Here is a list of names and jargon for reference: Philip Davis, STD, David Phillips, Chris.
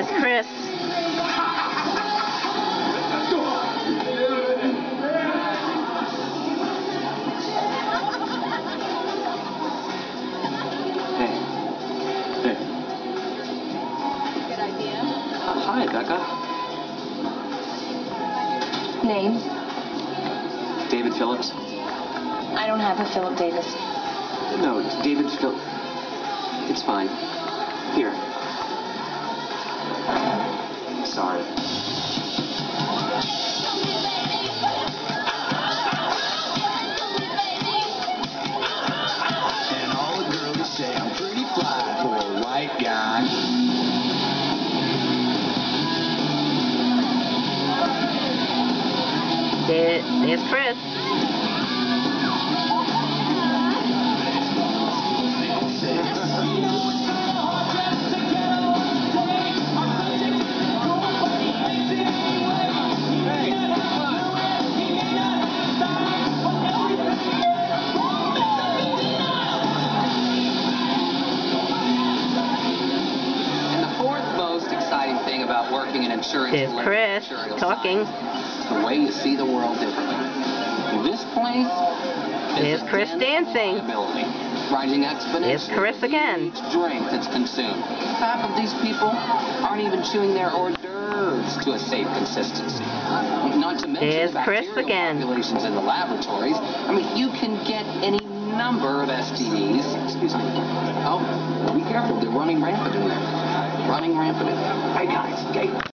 is Chris. Hey. Good idea. Hi, Becca. Name? David Phillips. I don't have a Philip Davis. No, David Phillips. It's fine. Here. Sorry. And all the girls say I'm pretty fly for a white guy. There's Chris. About working in insurance. Here's Chris talking. The way you see the world differently. This place is Chris dancing. Rising exponentially. Here's Chris again. Each drink that's consumed. Half of these people aren't even chewing their hors d'oeuvres to a safe consistency. Not to mention bacterial populations in the laboratories. I mean, you can get any number of STDs. Excuse me. Oh, be careful. They're running rampant in there. Running rampant. Hey guys, hey.